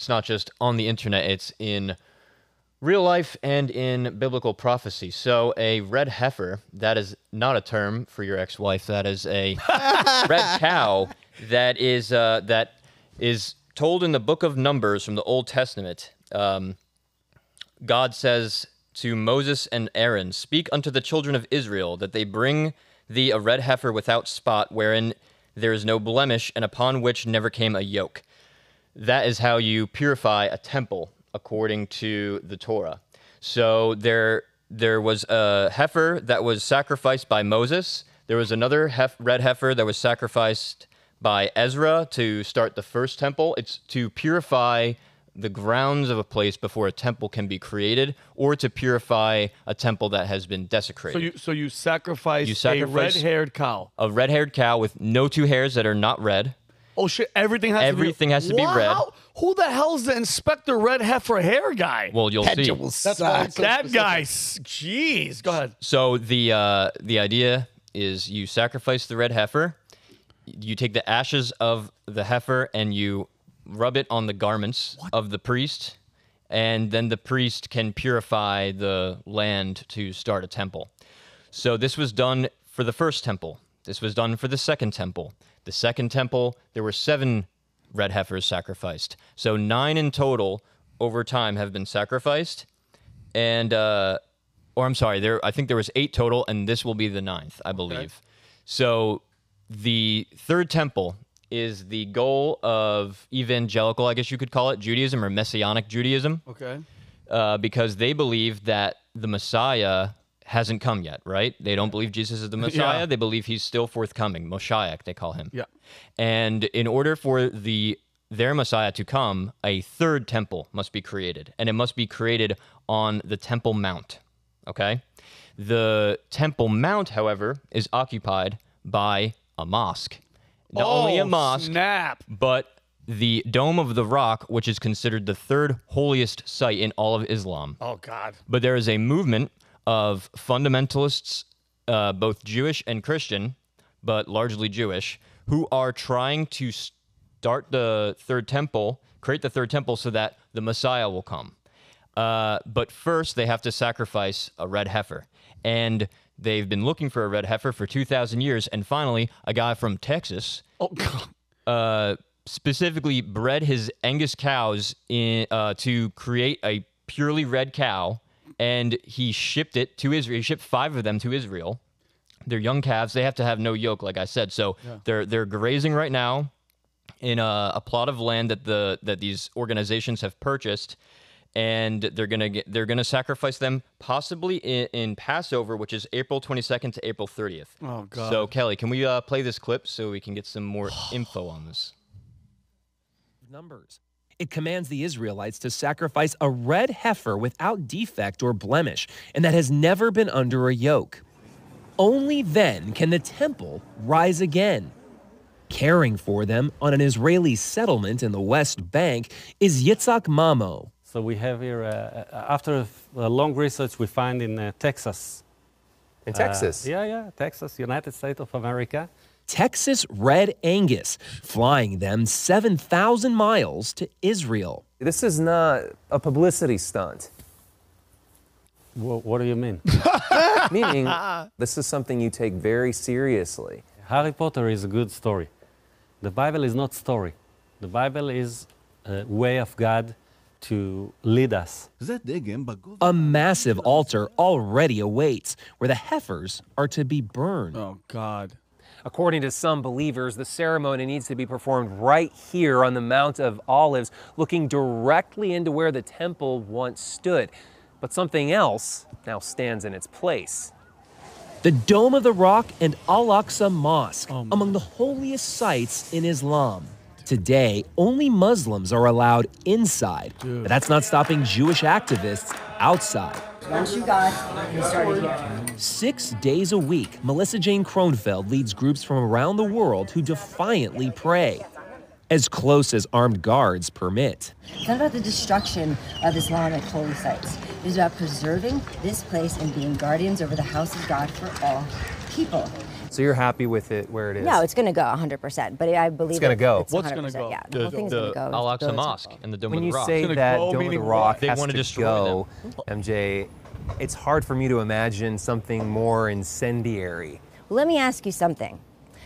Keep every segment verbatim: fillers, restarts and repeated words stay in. It's not just on the internet, it's in real life and in biblical prophecy. So a red heifer, that is not a term for your ex-wife. That is a red cow that is uh, that is told in the book of Numbers from the Old Testament. Um, God says to Moses and Aaron, "Speak unto the children of Israel that they bring thee a red heifer without spot, wherein there is no blemish, and upon which never came a yoke." That is how you purify a temple, according to the Torah. So there there was a heifer that was sacrificed by Moses. There was another hef, red heifer that was sacrificed by Ezra to start the first temple. It's to purify the grounds of a place before a temple can be created, or to purify a temple that has been desecrated. So you, so you sacrifice, you sacrifice a red-haired cow. A red-haired cow with no two hairs that are not red. Oh, shit. Everything has Everything to be, has to wow. be red. Who the hell's the Inspector Red Heifer hair guy? Well, you'll that see. That's that specific. guy. Jeez. Go ahead. So the, uh, the idea is you sacrifice the red heifer. You take the ashes of the heifer and you rub it on the garments what? of the priest. And then the priest can purify the land to start a temple. So this was done for the first temple. This was done for the second temple. The second temple, there were seven red heifers sacrificed. So nine in total over time have been sacrificed. And, uh, or I'm sorry, there. I think there was eight total, and this will be the ninth, I believe. Okay. So the third temple is the goal of evangelical, I guess you could call it, Judaism, or Messianic Judaism. Okay. Uh, because they believe that the Messiah hasn't come yet, right? They don't believe Jesus is the Messiah. Yeah. They believe he's still forthcoming. Moshiach, they call him. Yeah. And in order for the their Messiah to come, a third temple must be created, and it must be created on the Temple Mount, okay? The Temple Mount, however, is occupied by a mosque. Not oh, only a mosque, snap. but the Dome of the Rock, which is considered the third holiest site in all of Islam. Oh, God. But there is a movement of fundamentalists, uh, both Jewish and Christian, but largely Jewish, who are trying to start the third temple, create the third temple so that the Messiah will come. Uh, but first, they have to sacrifice a red heifer. And they've been looking for a red heifer for two thousand years, and finally, a guy from Texas oh, uh, specifically bred his Angus cows in, uh, to create a purely red cow. And he shipped it to Israel. He shipped five of them to Israel. They're young calves. They have to have no yoke, like I said. So yeah. they're they're grazing right now in a, a plot of land that the that these organizations have purchased, and they're gonna get, they're gonna sacrifice them possibly in, in Passover, which is April twenty-second to April thirtieth. Oh God! So Kelly, can we uh, play this clip so we can get some more info on this? Numbers. It commands the Israelites to sacrifice a red heifer without defect or blemish, and that has never been under a yoke. Only then can the temple rise again. Caring for them on an Israeli settlement in the West Bank is Yitzhak Mamo. So we have here, uh, after a long research, we find in uh, Texas. In Texas? Uh, yeah, yeah, Texas, United States of America. Texas Red Angus, flying them seven thousand miles to Israel. This is not a publicity stunt. What, what do you mean? Meaning, this is something you take very seriously. Harry Potter is a good story. The Bible is not story. The Bible is a way of God to lead us. A massive altar already awaits, where the heifers are to be burned. Oh, God. According to some believers, the ceremony needs to be performed right here on the Mount of Olives, looking directly into where the temple once stood. But something else now stands in its place. The Dome of the Rock and Al-Aqsa Mosque, oh, among the holiest sites in Islam. Today, only Muslims are allowed inside, Dude. but that's not stopping Jewish activists outside. Once you got, you started here. Six days a week, Melissa Jane Kronfeld leads groups from around the world who defiantly pray, as close as armed guards permit. It's not about the destruction of Islamic holy sites. It's about preserving this place and being guardians over the house of God for all people. So you're happy with it where it is? No, it's going to go one hundred percent, but I believe it's going to go. It's What's going to go? Yeah, the, the, the, the go. Al-Aqsa Mosque and the Dome of the Rock. When you say that Dome of the Rock has to go, M J, it's hard for me to imagine something more incendiary. Well, let me ask you something.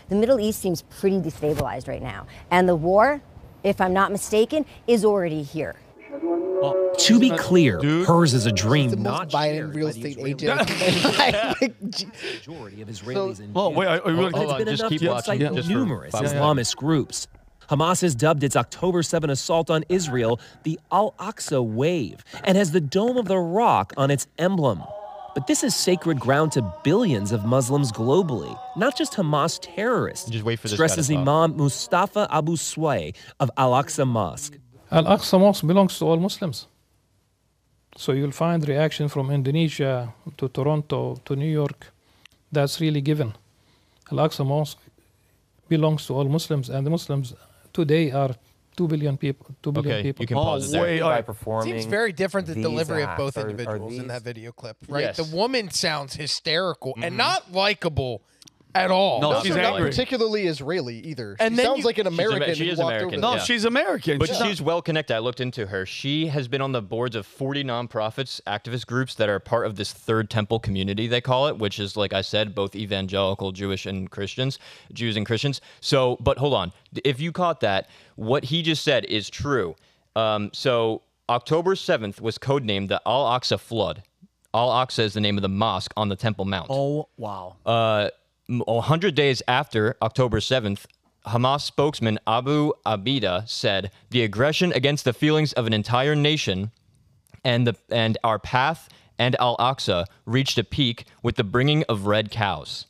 The Middle East seems pretty destabilized right now, and the war, if I'm not mistaken, is already here. Well, to be clear, dude, hers is a dream. It's the most violent real estate agent. Majority of Israelis in Well, wait, I, I really oh, been just keep to watching. Yeah. Just numerous Islamist groups. Hamas has dubbed its October seventh assault on Israel the Al-Aqsa Wave and has the Dome of the Rock on its emblem. But this is sacred ground to billions of Muslims globally, not just Hamas terrorists, just wait for this stresses guy Imam Mustafa Abu Suway of Al-Aqsa Mosque. Al-Aqsa Mosque belongs to all Muslims. So you'll find reaction from Indonesia to Toronto to New York. That's really given. Al-Aqsa Mosque belongs to all Muslims, and the Muslims today are Two billion people. Two billion okay, people. You can pause oh, it there. By seems very different the delivery of both are, individuals are in that video clip, right? Yes. The woman sounds hysterical mm-hmm. and not likable at all. No, not she's not angry. Particularly Israeli either. And she sounds you, like an American. She's, she is American. No, yeah. she's American. But yeah. she's well connected. I looked into her. She has been on the boards of forty nonprofits, activist groups that are part of this Third Temple community, they call it, which is, like I said, both evangelical Jewish and Christians, Jews and Christians. So, but hold on. If you caught that, what he just said is true. Um, so October seventh was codenamed the Al-Aqsa Flood. Al-Aqsa is the name of the mosque on the Temple Mount. Oh, wow. Uh... one hundred days after October seventh, Hamas spokesman Abu Abida said, the aggression against the feelings of an entire nation and, the, and our path and Al-Aqsa reached a peak with the bringing of red cows.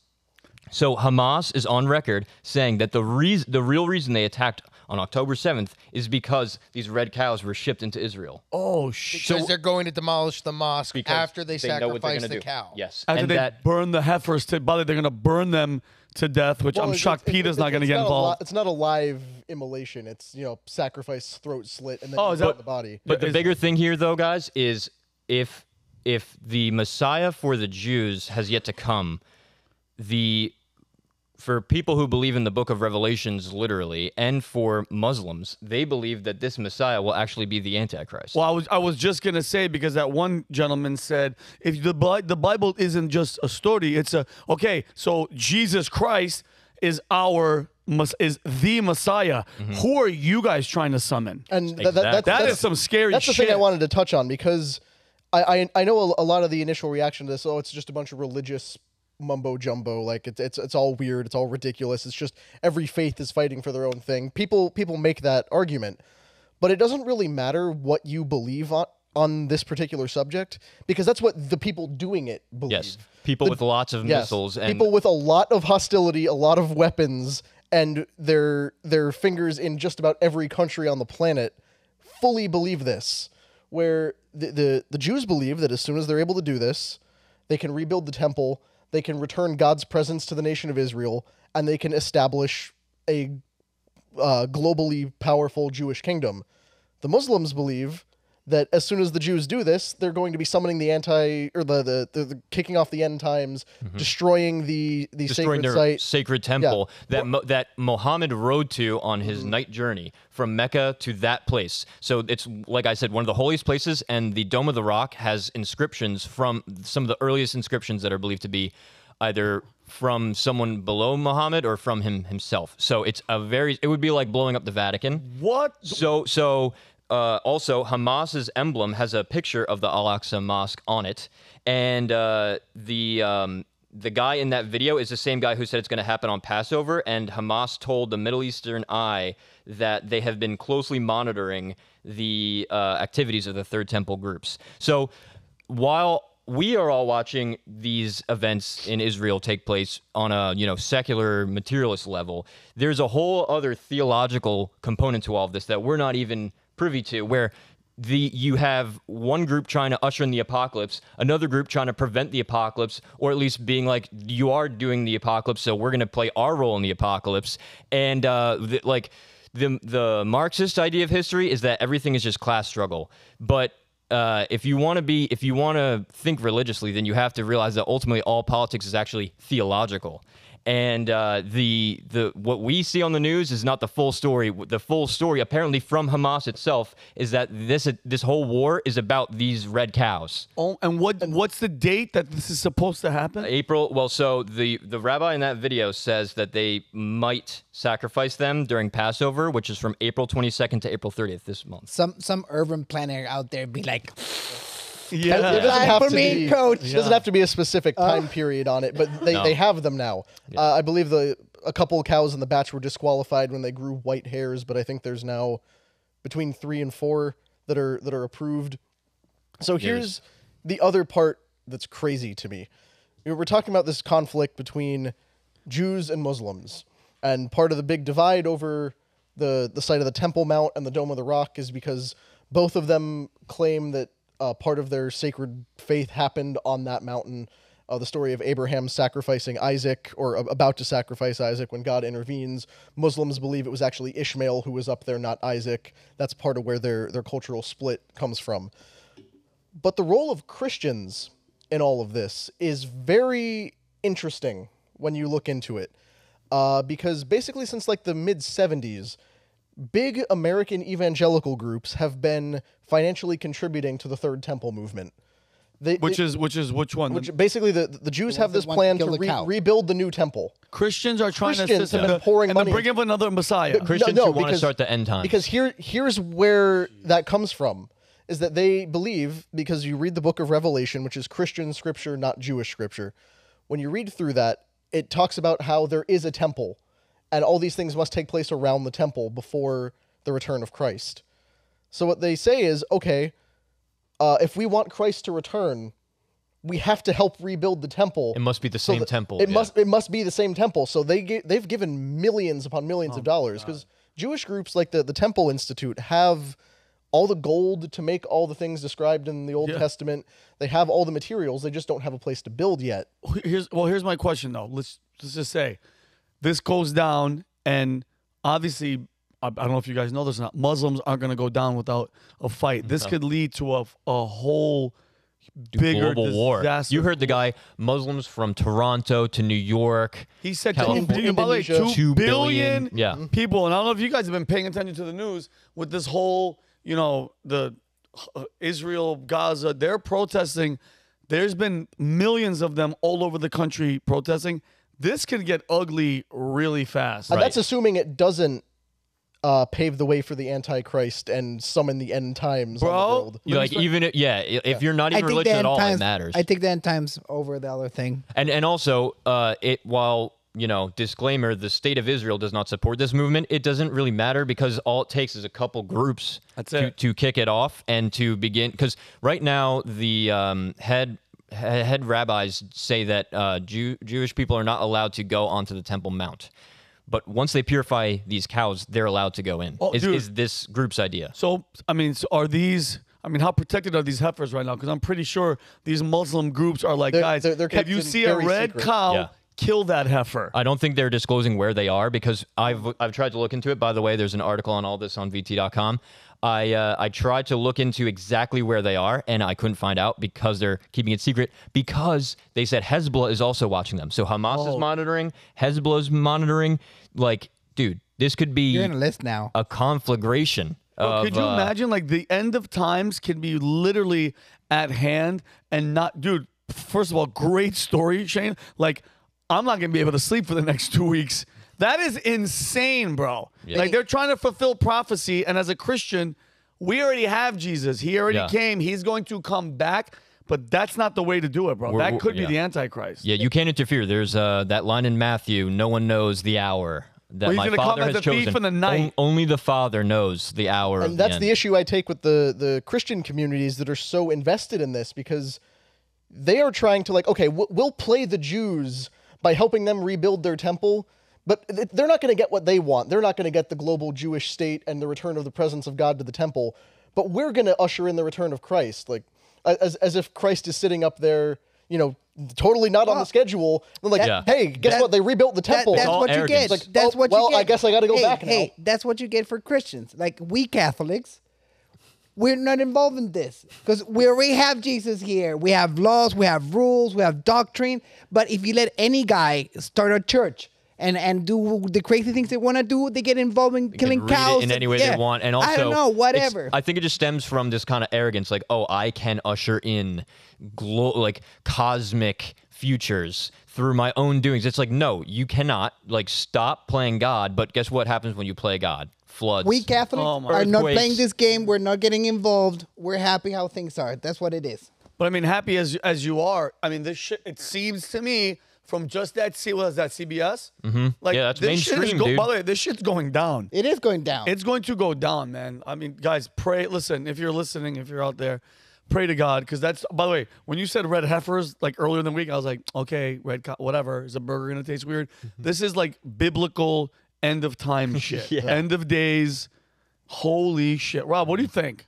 So Hamas is on record saying that the, re the real reason they attacked on October seventh is because these red cows were shipped into Israel. Oh, shit. Because so, they're going to demolish the mosque after they, they sacrifice the do. cow. Yes. After and they that, burn the heifers to body, they're going to burn them to death, which well, I'm it's, shocked it's, Peter's it's, not going to get involved. It's not a live immolation. It's, you know, sacrifice, throat slit, and then oh, but, the body. But yeah, the bigger thing here, though, guys, is if, if the Messiah for the Jews has yet to come, the... For people who believe in the book of Revelations, literally, and for Muslims, they believe that this Messiah will actually be the Antichrist. Well, I was, I was just going to say, because that one gentleman said, if the, the Bible isn't just a story, it's a, okay, so Jesus Christ is our is the Messiah. Mm-hmm. Who are you guys trying to summon? And th exactly. that, that's, that that's, is some scary that's shit. That's the thing I wanted to touch on, because I, I, I know a lot of the initial reaction to this, oh, it's just a bunch of religious mumbo jumbo, like it's it's it's all weird, it's all ridiculous, it's just every faith is fighting for their own thing. People people make that argument, but it doesn't really matter what you believe on on this particular subject, because that's what the people doing it believe. Yes, people the, with lots of yes, missiles and people with a lot of hostility, a lot of weapons, and their their fingers in just about every country on the planet fully believe this. Where the the, the Jews believe that as soon as they're able to do this, they can rebuild the temple. They can return God's presence to the nation of Israel, and they can establish a uh, globally powerful Jewish kingdom. The Muslims believe that as soon as the Jews do this, they're going to be summoning the anti or the the, the, the kicking off the end times, mm-hmm. destroying the the destroying sacred site, sacred temple yeah. that Mo that Muhammad rode to on his mm-hmm. night journey from Mecca to that place. So it's, like I said, one of the holiest places, and the Dome of the Rock has inscriptions from some of the earliest inscriptions that are believed to be either from someone below Muhammad or from him himself. So it's a very, it would be like blowing up the Vatican. What? So, so uh, also Hamas's emblem has a picture of the Al-Aqsa Mosque on it. And uh, the... Um, The guy in that video is the same guy who said it's going to happen on Passover, and Hamas told the Middle Eastern Eye that they have been closely monitoring the uh, activities of the Third Temple groups. So while we are all watching these events in Israel take place on a, you know, secular materialist level, there's a whole other theological component to all of this that we're not even privy to, where The, you have one group trying to usher in the apocalypse, another group trying to prevent the apocalypse, or at least being like, you are doing the apocalypse, so we're going to play our role in the apocalypse. And uh, the, like the, the Marxist idea of history is that everything is just class struggle. But uh, if you want to be, if you want to think religiously, then you have to realize that ultimately all politics is actually theological. And uh, the the what we see on the news is not the full story. The full story, apparently from Hamas itself, is that this uh, this whole war is about these red cows. Oh, and what what's the date that this is supposed to happen? April. Well, so the the rabbi in that video says that they might sacrifice them during Passover, which is from April twenty-second to April thirtieth this month. Some some urban planner out there be like. Yeah, it doesn't have, to me, be, coach. Yeah. doesn't have to be a specific time uh, period on it, but they, no. they have them now. Yeah. Uh, I believe the a couple of cows in the batch were disqualified when they grew white hairs, but I think there's now between three and four that are that are approved. So here's the other part that's crazy to me. We're talking about this conflict between Jews and Muslims, and part of the big divide over the the site of the Temple Mount and the Dome of the Rock is because both of them claim that Uh, part of their sacred faith happened on that mountain. Uh, the story of Abraham sacrificing Isaac, or uh, about to sacrifice Isaac when God intervenes. Muslims believe it was actually Ishmael who was up there, not Isaac. That's part of where their, their cultural split comes from. But the role of Christians in all of this is very interesting when you look into it. Uh, because basically since like the mid seventies, big American evangelical groups have been financially contributing to the Third Temple movement. They, which they, is which is which one? Which basically the the Jews the have this plan to, to re rebuild the new temple. Christians are trying Christians to assist them, pouring and money and bring up another Messiah. But Christians no, no, who want to start the end times. Because here here's where that comes from, is that they believe, because you read the book of Revelation, which is Christian scripture, not Jewish scripture. When you read through that, it talks about how there is a temple. And all these things must take place around the temple before the return of Christ. So what they say is, okay, uh, if we want Christ to return, we have to help rebuild the temple. It must be the so same temple. It yeah. must it must be the same temple. So they get, they've given millions upon millions oh of dollars, because Jewish groups like the, the Temple Institute have all the gold to make all the things described in the Old yeah. Testament. They have all the materials. They just don't have a place to build yet. Here's, well, here's my question, though. Let's, let's just say... this goes down, and obviously, I don't know if you guys know this or not, Muslims aren't going to go down without a fight. This no. could lead to a, a whole bigger global war. You heard the guy, Muslims from Toronto to New York. He said, California, by the way, two billion yeah. people. And I don't know if you guys have been paying attention to the news with this whole, you know, the uh, Israel, Gaza, they're protesting. There's been millions of them all over the country protesting. This could get ugly really fast. And right. that's assuming it doesn't uh, pave the way for the Antichrist and summon the end times Bro, on the world. You're like, even if, yeah, if yeah. you're not even religious at all, times, it matters. I think the end times over the other thing. And and also, uh, it while, you know, disclaimer, the state of Israel does not support this movement, it doesn't really matter, because all it takes is a couple groups that's to, it. to kick it off and to begin. Because right now, the um, head... head rabbis say that uh, Jew Jewish people are not allowed to go onto the Temple Mount. But once they purify these cows, they're allowed to go in. Oh, is, is this group's idea. So, I mean, so are these... I mean, how protected are these heifers right now? Because I'm pretty sure these Muslim groups are like, they're, guys, they're, they're if you see a red secret. cow... Yeah. Kill that heifer. I don't think they're disclosing where they are, because I've I've tried to look into it. By the way, there's an article on all this on V T dot com. I uh, I tried to look into exactly where they are, and I couldn't find out, because they're keeping it secret, because they said Hezbollah is also watching them. So Hamas oh. is monitoring, Hezbollah's monitoring. Like, dude, this could be You're in a, list now. a conflagration. Well, of, could you uh, imagine? Like, the end of times can be literally at hand, and not, dude. First of all, great story, Shane. Like. I'm not going to be able to sleep for the next two weeks. That is insane, bro. Yeah. Like, they're trying to fulfill prophecy, and as a Christian, we already have Jesus. He already yeah. came. He's going to come back, but that's not the way to do it, bro. We're, that could yeah. be the Antichrist. Yeah, you can't interfere. There's uh, that line in Matthew, no one knows the hour that well, my Father has chosen. The night. O only the Father knows the hour. And that's the, the issue I take with the, the Christian communities that are so invested in this, because they are trying to, like, okay, we'll play the Jews by helping them rebuild their temple, but they're not going to get what they want. They're not going to get the global Jewish state and the return of the presence of God to the temple, but we're going to usher in the return of Christ, like as, as if Christ is sitting up there, you know, totally not well, on the schedule. They're like, yeah. hey, guess that's, what? They rebuilt the temple. That, that's, what you get. Like, that's oh, what you well, get. Well, I guess I got to go hey, back hey, now. Hey, that's what you get for Christians. Like, we Catholics, We're not involved in this because we already have Jesus here. We have laws, we have rules, we have doctrine. But if you let any guy start a church and, and do the crazy things they want to do, they get involved in they killing cows. In any way yeah. they want. And also, I don't know, whatever. I think it just stems from this kind of arrogance, like, oh, I can usher in glo like cosmic futures through my own doings. It's like, no, you cannot. Like, stop playing God. But guess what happens when you play God? Floods. We Catholics oh are not playing this game. We're not getting involved. We're happy how things are. That's what it is. But I mean, happy as as you are, I mean, this shit, it seems to me, from just that, see, what is that, C B S? Mm-hmm. Like, yeah, that's this mainstream, shit is go dude. By the way, this shit's going down. It is going down. It's going to go down, man. I mean, guys, pray. Listen, if you're listening, if you're out there, pray to God, because that's, by the way, when you said red heifers, like, earlier in the week, I was like, okay, red, whatever. Is a burger going to taste weird? This is, like, biblical end of time shit. Yeah. End of days. Holy shit. Rob, what do you think?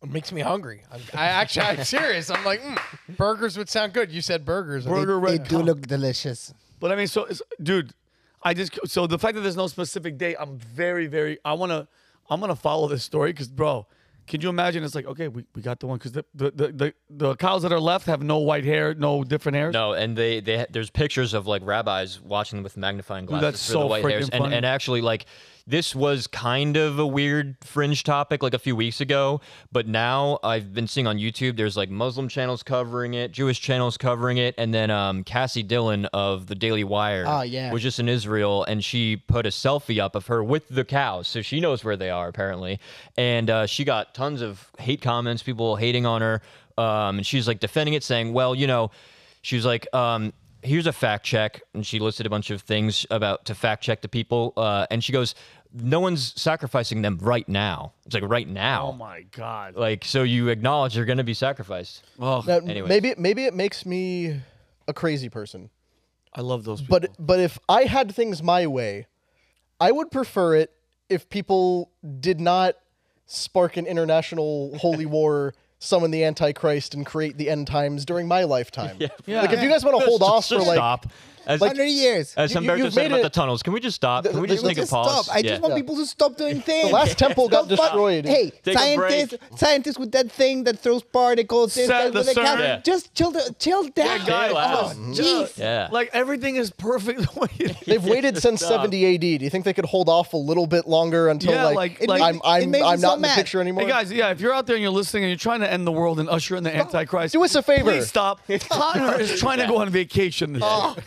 It makes me hungry. I'm, I actually, I'm serious. I'm like, mm, burgers would sound good. You said burgers. Burger they, red they do look delicious. But I mean, so, it's, dude, I just, so the fact that there's no specific date, I'm very, very, I want to, I'm going to follow this story because, bro, can you imagine? It's like, okay, we, we got the one because the the, the the the cows that are left have no white hair, no different hairs. No, and they they there's pictures of like rabbis watching them with magnifying glasses. Dude, that's for so the white hairs. And, and actually, like, this was kind of a weird fringe topic like a few weeks ago, but now I've been seeing on YouTube there's like Muslim channels covering it, Jewish channels covering it, and then um, Cassie Dillon of the Daily Wire oh, yeah. was just in Israel, and she put a selfie up of her with the cows, so she knows where they are apparently, and uh, she got tons of hate comments, people hating on her, um, and she's like defending it, saying, well, you know, she was like, um, here's a fact check, and she listed a bunch of things about to fact check the people, uh, and she goes, no one's sacrificing them right now. It's like right now. Oh my God! Like, so you acknowledge they're going to be sacrificed. Oh, anyway, maybe maybe it makes me a crazy person. I love those people. But but if I had things my way, I would prefer it if people did not spark an international holy war, summon the Antichrist, and create the end times during my lifetime. Yeah. Yeah. Like, if you guys want to hold just, off just for like stop. As, like, one hundred years. As you, Humberto said about it, the tunnels, can we just stop? Can we just make just a pause? Stop. I yeah. just want yeah. people to stop doing things. The last temple got destroyed. Hey, Take scientists scientists with that thing that throws particles. This, that, the that yeah. Just chill, the, chill down. Yeah, guys, oh, mm-hmm. just, yeah. Like, everything is perfect. They've waited since seventy A D. Do you think they could hold off a little bit longer until yeah, like, like, like I'm, I'm, I'm not so in the picture anymore? Hey, guys, yeah, if you're out there and you're listening and you're trying to end the world and usher in the Antichrist, do us a favor. Please stop. Connor is trying to go on vacation this year.